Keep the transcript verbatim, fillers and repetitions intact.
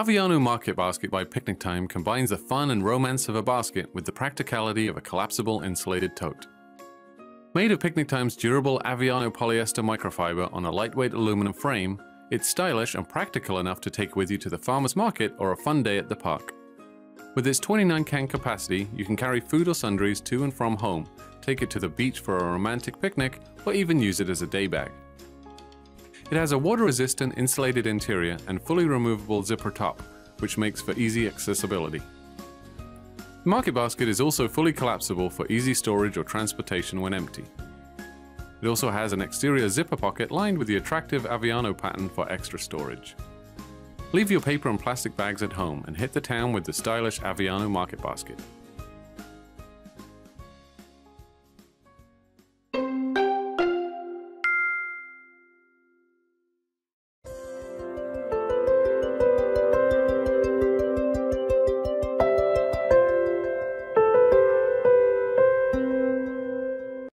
Aviano Market Basket by Picnic Time combines the fun and romance of a basket with the practicality of a collapsible insulated tote. Made of Picnic Time's durable Aviano polyester microfiber on a lightweight aluminum frame, it's stylish and practical enough to take with you to the farmer's market or a fun day at the park. With its twenty-nine can capacity, you can carry food or sundries to and from home, take it to the beach for a romantic picnic, or even use it as a day bag. It has a water-resistant insulated interior and fully removable zipper top, which makes for easy accessibility. The market basket is also fully collapsible for easy storage or transportation when empty. It also has an exterior zipper pocket lined with the attractive Aviano pattern for extra storage. Leave your paper and plastic bags at home and hit the town with the stylish Aviano market basket.